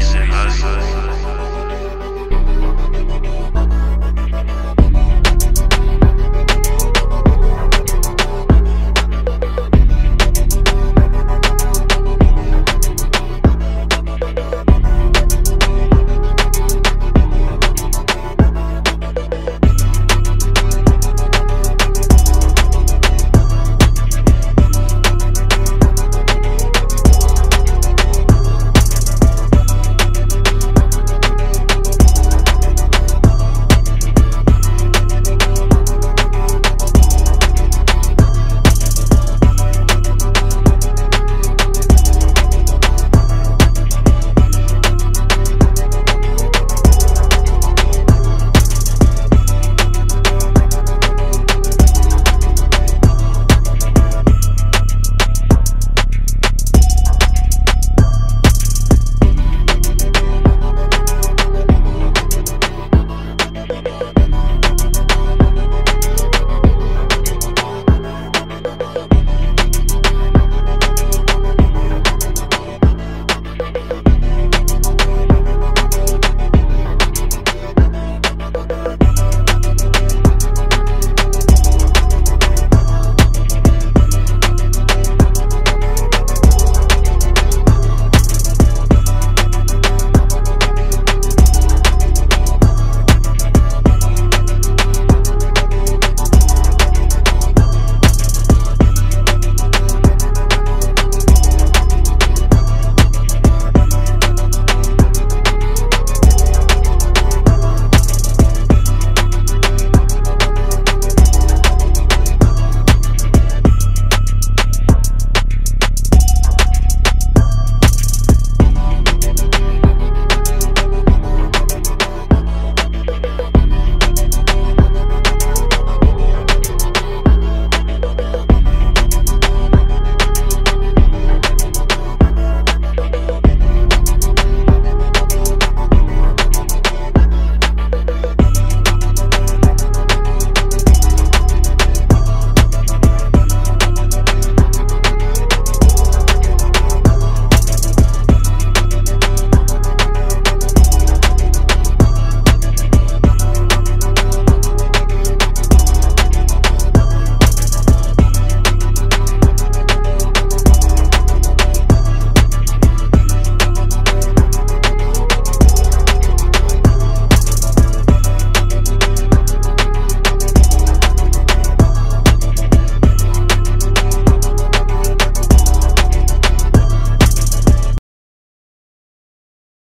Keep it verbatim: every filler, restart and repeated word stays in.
reason.